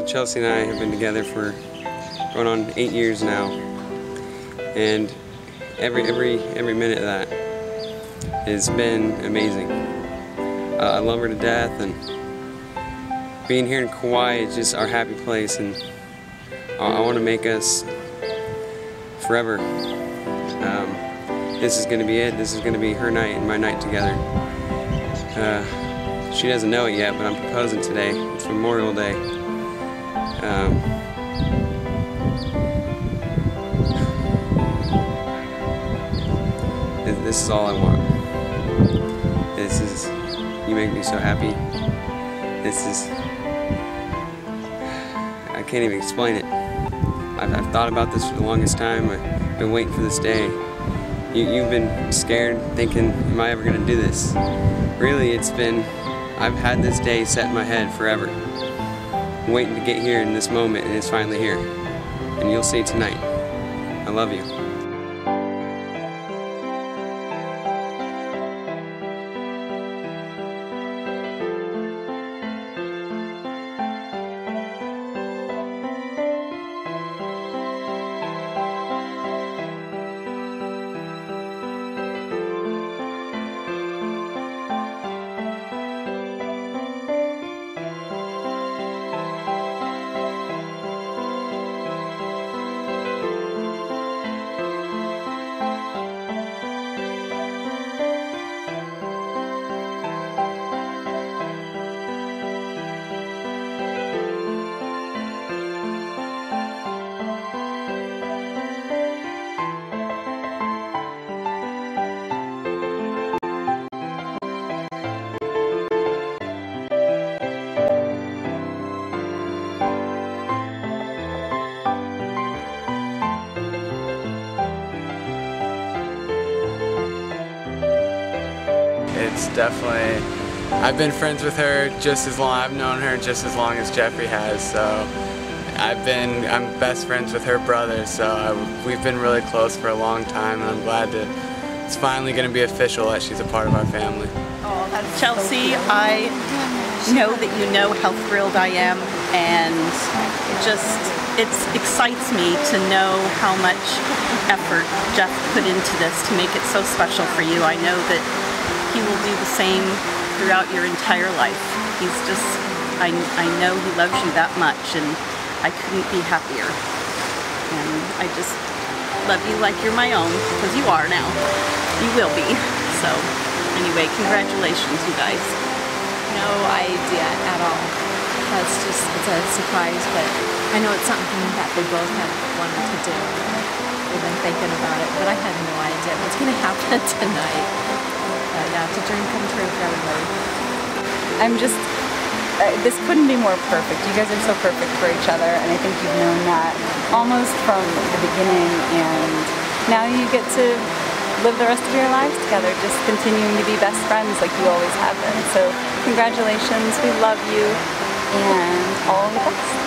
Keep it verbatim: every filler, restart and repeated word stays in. So Chelsea and I have been together for going on eight years now, and every every every minute of that has been amazing. Uh, I love her to death, and being here in Kauai is just our happy place, and I, I want to make us forever. Um, this is going to be it. This is going to be her night and my night together. Uh, She doesn't know it yet, but I'm proposing today. It's Memorial Day. Um, this is all I want. This is, you make me so happy. This is, I can't even explain it. I've, I've thought about this for the longest time. I've been waiting for this day. You, you've been scared, thinking, am I ever gonna do this? Really, it's been, I've had this day set in my head forever, I'm waiting to get here in this moment, and it's finally here. And you'll see tonight. I love you. It's definitely, I've been friends with her just as long, I've known her just as long as Jeffrey has, so I've been, I'm best friends with her brother, so I, we've been really close for a long time, and I'm glad that it's finally going to be official that she's a part of our family. Oh, that's Chelsea, so I know that you know how thrilled I am, and it just, it excites me to know how much effort Jeff put into this to make it so special for you. I know that he will do the same throughout your entire life. He's just, I, I know he loves you that much, and I couldn't be happier. And I just love you like you're my own, because you are now. You will be. So anyway, congratulations, you guys. No idea at all. That's just, it's a surprise, but I know it's something that they both have wanted to do. They've been thinking about it, but I had no idea what's going to happen tonight. Yeah, it's a dream come true for everybody. I'm just, uh, this couldn't be more perfect. You guys are so perfect for each other, and I think you've known that almost from the beginning, and now you get to live the rest of your lives together, just continuing to be best friends like you always have been. So congratulations, we love you, and all the best.